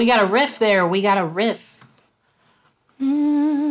We got a riff there. We got a riff. Mm-hmm.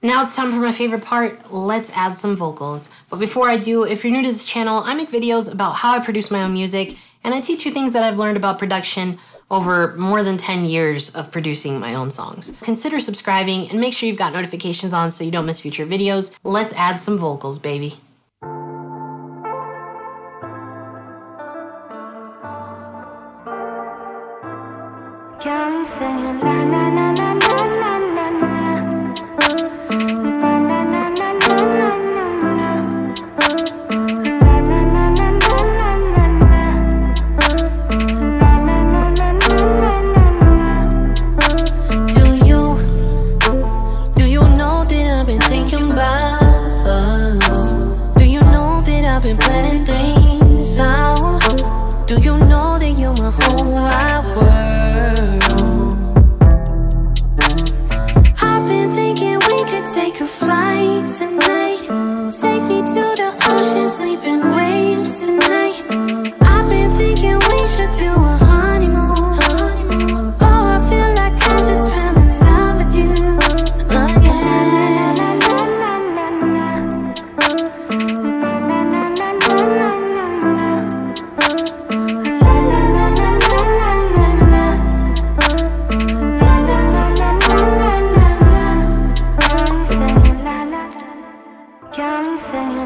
Now it's time for my favorite part. Let's add some vocals. But before I do, if you're new to this channel, I make videos about how I produce my own music, and I teach you things that I've learned about production over more than 10 years of producing my own songs. Consider subscribing and make sure you've got notifications on so you don't miss future videos. Let's add some vocals, baby. I'm singing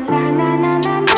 la la la la.